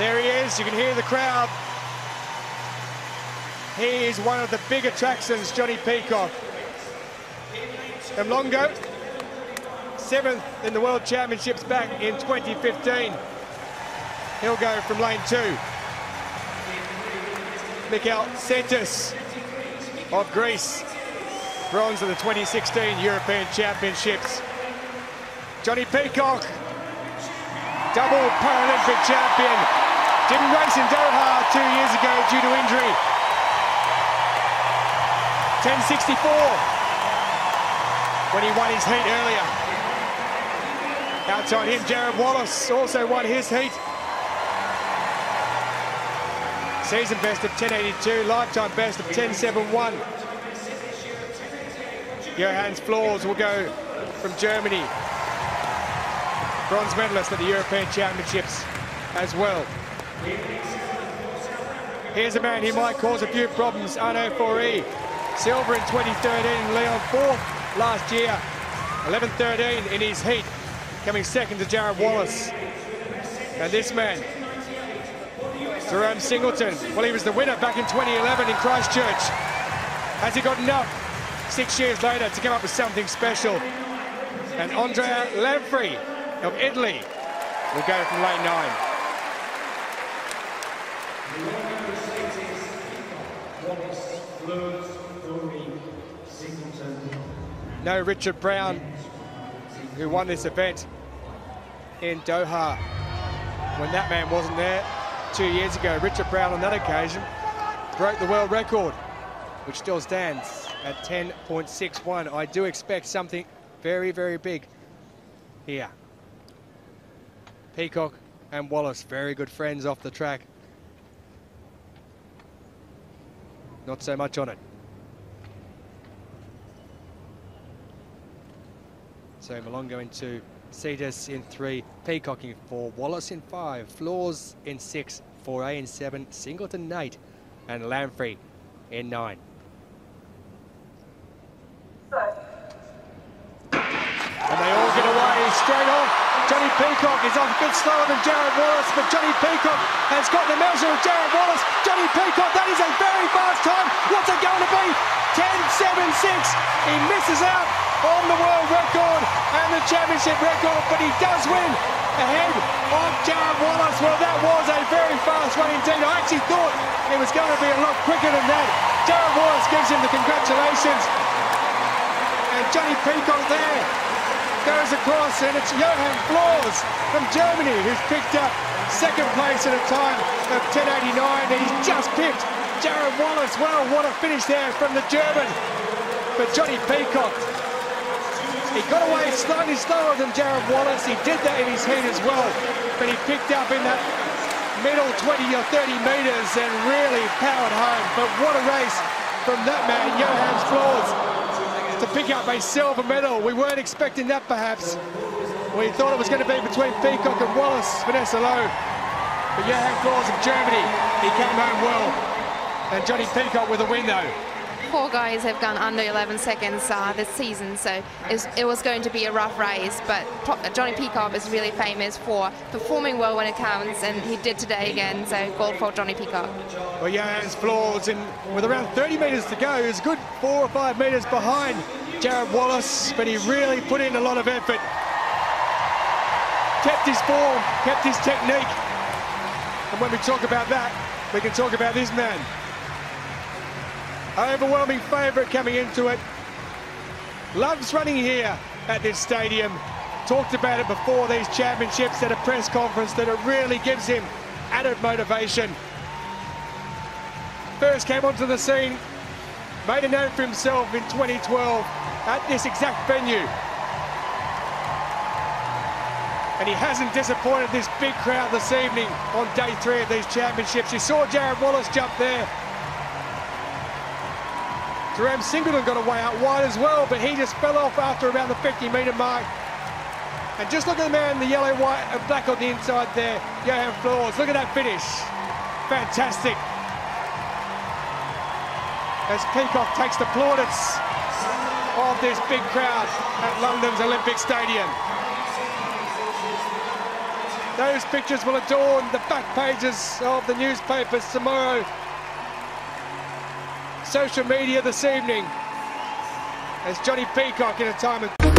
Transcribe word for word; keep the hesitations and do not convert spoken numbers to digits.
There he is, you can hear the crowd. He is one of the big attractions, Jonnie Peacock. Mhlongo, seventh in the World Championships back in twenty fifteen. He'll go from lane two. Michail Seitis of Greece, bronze of the twenty sixteen European Championships. Jonnie Peacock, double Paralympic champion, didn't race in Doha two years ago due to injury. ten sixty-four when he won his heat earlier. Outside him, Jarryd Wallace also won his heat. Season best of ten eighty-two, lifetime best of ten seventy-one. Johannes Floors will go from Germany. Bronze medalist at the European Championships as well. Here's a man who might cause a few problems, Arnu Fourie. Silver in twenty thirteen, Leon fourth last year. eleven thirteen in his heat, coming second to Jarryd Wallace. And this man, Jerome Singleton. Well, he was the winner back in twenty eleven in Christchurch. Has he gotten up six years later to come up with something special? And Andrea Lanfri of Italy will go from lane nine. No Richard Brown, who won this event in Doha when that man wasn't there. Two years ago, Richard Brown on that occasion broke the world record, which still stands at ten point six one. I do expect something very, very big here. Peacock and Wallace, very good friends off the track. Not so much on it. So Mhlongo into Seitis in three, Peacock in four, Wallace in five, Floors in six, Fourie in seven, Singleton in eight, and Lanfri in nine. And they all get away straight off. Jonnie Peacock is off a bit slower than Jarryd Wallace, but Jonnie Peacock has got the measure of Jarryd Wallace. Jonnie Peacock, that is a very fast time. What's it going to be? ten seventy-six. He misses out on the world record and the championship record, but he does win ahead of Jarryd Wallace. Well, that was a very fast run indeed. I actually thought it was going to be a lot quicker than that. Jarryd Wallace gives him the congratulations. And Jonnie Peacock there goes across, and it's Johannes Floors from Germany who's picked up second place at a time of ten eighty-nine, and he's just picked Jarryd Wallace. Well, what a finish there from the German. But Jonnie Peacock, he got away slightly slower than Jarryd Wallace. He did that in his heat as well, but he picked up in that middle twenty or thirty metres and really powered home. But what a race from that man, Johannes Floors, to pick up a silver medal. We weren't expecting that, perhaps. We thought it was going to be between Peacock and Wallace, Vanessa Lowe. But Johannes Floors of Germany, he came home well. And Jonnie Peacock with a win, though. Four guys have gone under eleven seconds uh, this season, so it was going to be a rough race, but Jonnie Peacock is really famous for performing well when it counts, and he did today again, so gold for Jonnie Peacock. Well, Johannes Floors, and with around thirty metres to go, is a good four or five metres behind Jarryd Wallace, but he really put in a lot of effort. Kept his form, kept his technique, and when we talk about that, we can talk about this man. Overwhelming favourite coming into it. Loves running here at this stadium. Talked about it before these championships at a press conference, that it really gives him added motivation. First came onto the scene, made a name for himself in twenty twelve at this exact venue. And he hasn't disappointed this big crowd this evening on day three of these championships. You saw Jarryd Wallace jump there. Jerome Singleton got away out wide as well, but he just fell off after around the fifty metre mark. And just look at the man in the yellow, white and black on the inside there, Johannes Floors. Look at that finish. Fantastic. As Peacock takes the plaudits of this big crowd at London's Olympic Stadium. Those pictures will adorn the back pages of the newspapers tomorrow. Social media this evening. As Jonnie Peacock in a time of...